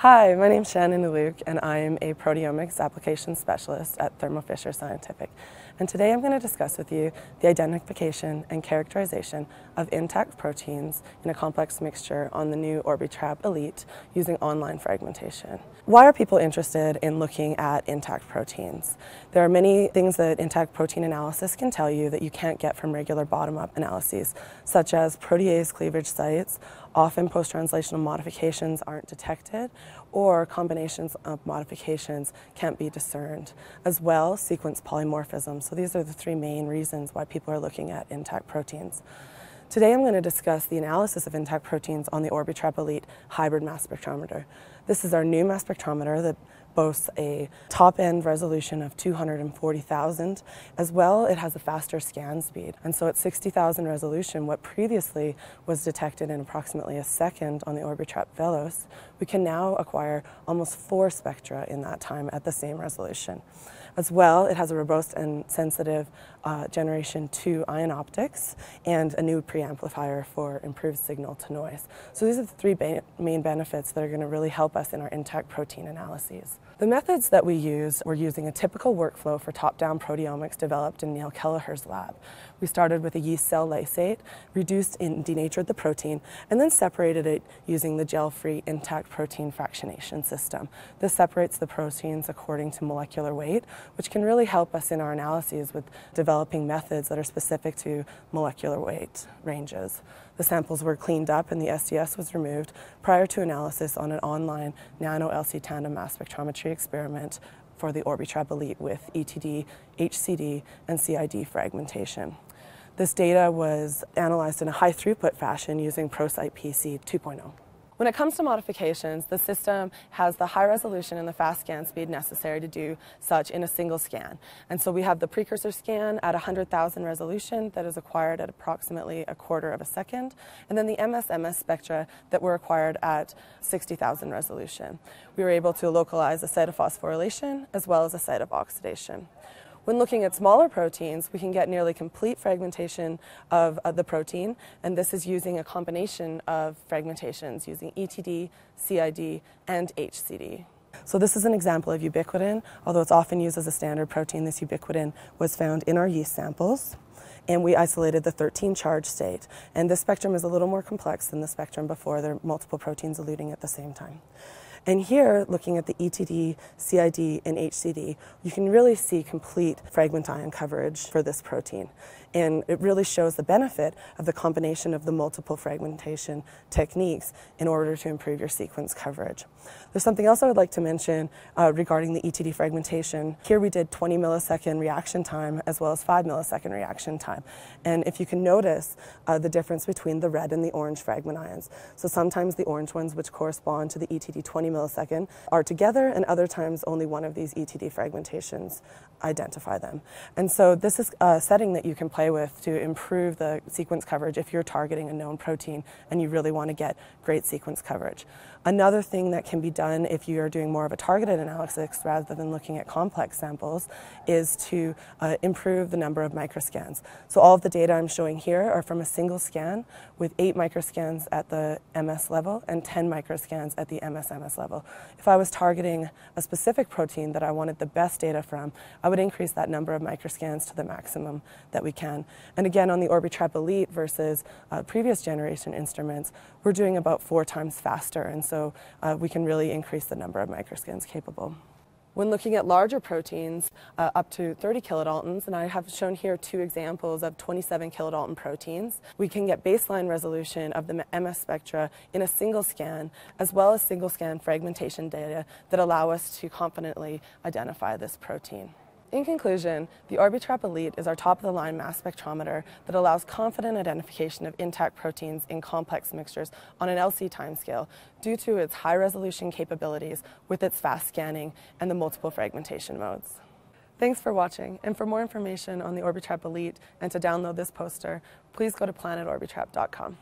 Hi, my name is Shannon Eliuk, and I am a proteomics application specialist at Thermo Fisher Scientific. And today I'm going to discuss with you the identification and characterization of intact proteins in a complex mixture on the new Orbitrap Elite using online fragmentation. Why are people interested in looking at intact proteins? There are many things that intact protein analysis can tell you that you can't get from regular bottom-up analyses, such as protease cleavage sites. Often post-translational modifications aren't detected, or combinations of modifications can't be discerned. As well, sequence polymorphism. So these are the three main reasons why people are looking at intact proteins. Today I'm going to discuss the analysis of intact proteins on the Orbitrap Elite hybrid mass spectrometer. This is our new mass spectrometer that boasts a top-end resolution of 240,000. As well, it has a faster scan speed. And so at 60,000 resolution, what previously was detected in approximately a second on the Orbitrap Velos, we can now acquire almost 4 spectra in that time at the same resolution. As well, it has a robust and sensitive generation 2 ion optics and a new preamplifier for improved signal to noise. So these are the three main benefits that are going to really help us in our intact protein analyses. The methods that we use, we're using a typical workflow for top-down proteomics developed in Neil Kelleher's lab. We started with a yeast cell lysate, reduced and denatured the protein, and then separated it using the gel-free intact protein fractionation system. This separates the proteins according to molecular weight, which can really help us in our analyses with developing methods that are specific to molecular weight ranges. The samples were cleaned up and the SDS was removed prior to analysis on an online nano-LC tandem mass spectrometry experiment for the Orbitrap Elite with ETD, HCD, and CID fragmentation. This data was analyzed in a high throughput fashion using ProSight PC 2.0. When it comes to modifications, the system has the high resolution and the fast scan speed necessary to do such in a single scan. And so we have the precursor scan at 100,000 resolution that is acquired at approximately a quarter of a second, and then the MS-MS spectra that were acquired at 60,000 resolution. We were able to localize a site of phosphorylation as well as a site of oxidation. When looking at smaller proteins, we can get nearly complete fragmentation of the protein, and this is using a combination of fragmentations using ETD, CID, and HCD. So this is an example of ubiquitin. Although it's often used as a standard protein, this ubiquitin was found in our yeast samples, and we isolated the 13 charge state. And this spectrum is a little more complex than the spectrum before. There are multiple proteins eluting at the same time. And here, looking at the ETD, CID, and HCD, you can really see complete fragment ion coverage for this protein. And it really shows the benefit of the combination of the multiple fragmentation techniques in order to improve your sequence coverage. There's something else I would like to mention regarding the ETD fragmentation. Here we did 20 millisecond reaction time as well as 5 millisecond reaction time. And if you can notice the difference between the red and the orange fragment ions. So sometimes the orange ones, which correspond to the ETD 20 millisecond, are together, and other times only one of these ETD fragmentations identify them. And so this is a setting that you can play with to improve the sequence coverage if you're targeting a known protein and you really want to get great sequence coverage. Another thing that can be done if you are doing more of a targeted analysis rather than looking at complex samples is to improve the number of microscans. So all of the data I'm showing here are from a single scan with 8 microscans at the MS level and 10 microscans at the MS-MS level. If I was targeting a specific protein that I wanted the best data from, I would increase that number of microscans to the maximum that we can. And again, on the Orbitrap Elite versus previous generation instruments, we're doing about 4 times faster, and so we can really increase the number of microscans capable. When looking at larger proteins, up to 30 kilodaltons, and I have shown here 2 examples of 27 kilodalton proteins, we can get baseline resolution of the MS spectra in a single scan, as well as single scan fragmentation data that allow us to confidently identify this protein. In conclusion, the Orbitrap Elite is our top-of-the-line mass spectrometer that allows confident identification of intact proteins in complex mixtures on an LC timescale due to its high-resolution capabilities with its fast scanning and the multiple fragmentation modes. Thanks for watching, and for more information on the Orbitrap Elite and to download this poster, please go to planetorbitrap.com.